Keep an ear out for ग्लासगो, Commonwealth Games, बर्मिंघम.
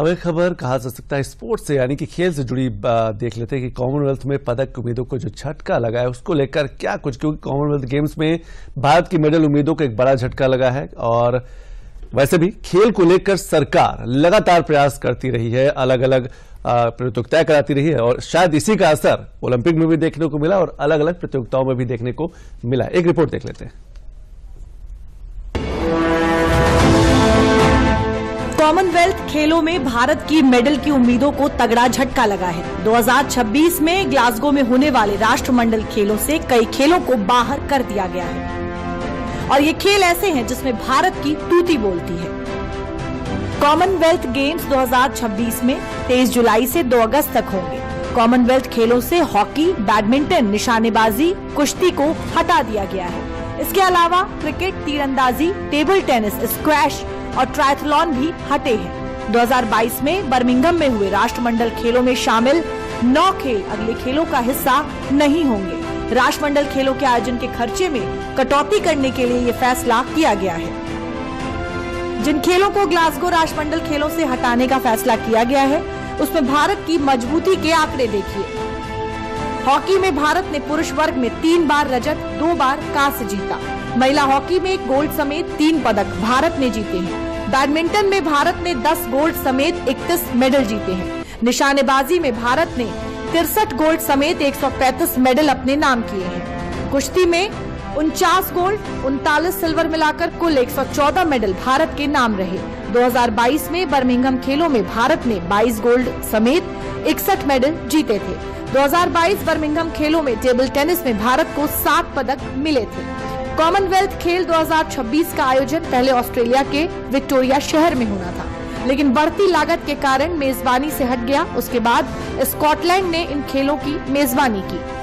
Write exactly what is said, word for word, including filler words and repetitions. अब एक खबर कहा जा सकता है स्पोर्ट्स से यानी कि खेल से जुड़ी। देख लेते हैं कि कॉमनवेल्थ में पदक उम्मीदों को जो झटका लगा है उसको लेकर क्या कुछ, क्योंकि कॉमनवेल्थ गेम्स में भारत की मेडल उम्मीदों को एक बड़ा झटका लगा है। और वैसे भी खेल को लेकर सरकार लगातार प्रयास करती रही है, अलग अलग प्रतियोगिताएं कराती रही है और शायद इसी का असर ओलंपिक में भी देखने को मिला और अलग अलग प्रतियोगिताओं में भी देखने को मिला। एक रिपोर्ट देख लेते हैं। कॉमनवेल्थ खेलों में भारत की मेडल की उम्मीदों को तगड़ा झटका लगा है। दो हज़ार छब्बीस में ग्लासगो में होने वाले राष्ट्रमंडल खेलों से कई खेलों को बाहर कर दिया गया है और ये खेल ऐसे हैं जिसमें भारत की तूती बोलती है। कॉमनवेल्थ गेम्स दो हज़ार छब्बीस में तेईस जुलाई से दो अगस्त तक होंगे। कॉमनवेल्थ खेलों से हॉकी, बैडमिंटन, निशानेबाजी, कुश्ती को हटा दिया गया है। इसके अलावा क्रिकेट, तीरंदाजी, टेबल टेनिस, स्क्वैश और ट्रायथलॉन भी हटे हैं। दो हज़ार बाईस में बर्मिंघम में हुए राष्ट्रमंडल खेलों में शामिल नौ खेल अगले खेलों का हिस्सा नहीं होंगे। राष्ट्रमंडल खेलों के आयोजन के खर्चे में कटौती करने के लिए ये फैसला किया गया है। जिन खेलों को ग्लासगो राष्ट्रमंडल खेलों से हटाने का फैसला किया गया है उसमें भारत की मजबूती के आंकड़े देखिए। हॉकी में भारत ने पुरुष वर्ग में तीन बार रजत, दो बार कांस्य जीता। महिला हॉकी में गोल्ड समेत तीन पदक भारत ने जीते हैं। बैडमिंटन में भारत ने दस गोल्ड समेत इकतीस मेडल जीते हैं। निशानेबाजी में भारत ने तिरसठ गोल्ड समेत एक सौ पैंतीस मेडल अपने नाम किए हैं। कुश्ती में उनचास गोल्ड, उनतालीस सिल्वर मिलाकर कुल एक सौ चौदह मेडल भारत के नाम रहे। दो हज़ार बाईस में बर्मिंघम खेलों में भारत ने बाईस गोल्ड समेत इकसठ मेडल जीते थे। दो हज़ार बाईस बर्मिंघम खेलों में टेबल टेनिस में भारत को सात पदक मिले थे। कॉमनवेल्थ खेल दो हज़ार छब्बीस का आयोजन पहले ऑस्ट्रेलिया के विक्टोरिया शहर में होना था, लेकिन बढ़ती लागत के कारण मेजबानी से हट गया। उसके बाद स्कॉटलैंड ने इन खेलों की मेजबानी की।